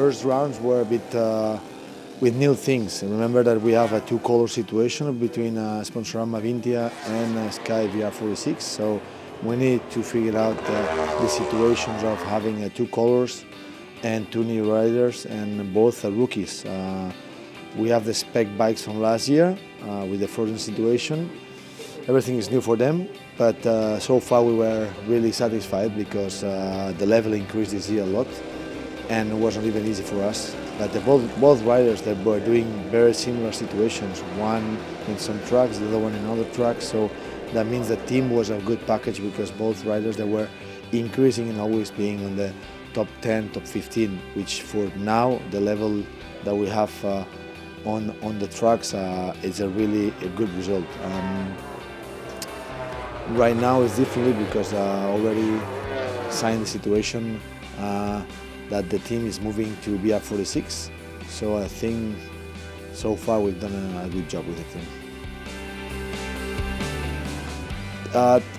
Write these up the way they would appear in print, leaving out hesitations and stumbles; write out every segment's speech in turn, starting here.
first rounds were a bit with new things. Remember that we have a two-color situation between Sponsorama Avintia and Sky VR46, so we need to figure out the situations of having two colors and two new riders, and both are rookies. We have the spec bikes from last year with the frozen situation. Everything is new for them, but so far we were really satisfied because the level increased this year a lot, and it wasn't even easy for us. But both riders that were doing very similar situations, one in some tracks, the other one in other tracks, so that means the team was a good package because both riders they were increasing and always being on the top 10, top 15, which for now, the level that we have on the tracks is a really good result. Right now it's differently because I already signed the situation that the team is moving to VR46, so I think so far we've done a good job with the team.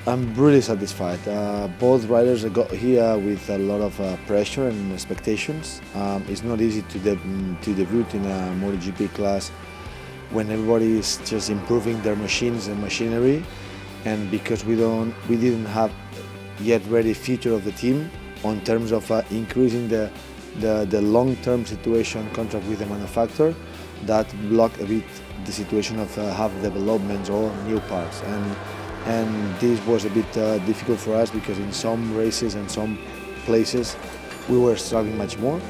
I'm really satisfied. Both riders got here with a lot of pressure and expectations. It's not easy to debut in a MotoGP class when everybody is just improving their machines and machinery, and because we didn't have yet ready future of the team on terms of increasing the long-term situation contract with the manufacturer, that blocked a bit the situation of have developments or new parts. And this was a bit difficult for us because in some races and some places we were struggling much more.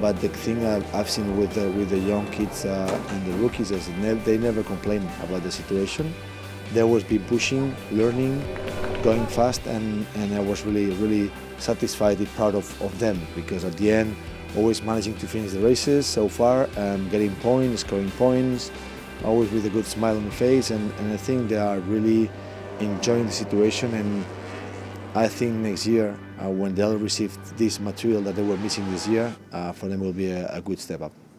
But the thing I've seen with the young kids and the rookies is they never complain about the situation. They always be pushing, learning, going fast, and I was really satisfied and proud of them because at the end always managing to finish the races so far, getting points, scoring points, always with a good smile on the face, and I think they are really enjoying the situation, and I think next year when they'll receive this material that they were missing this year, for them will be a good step up.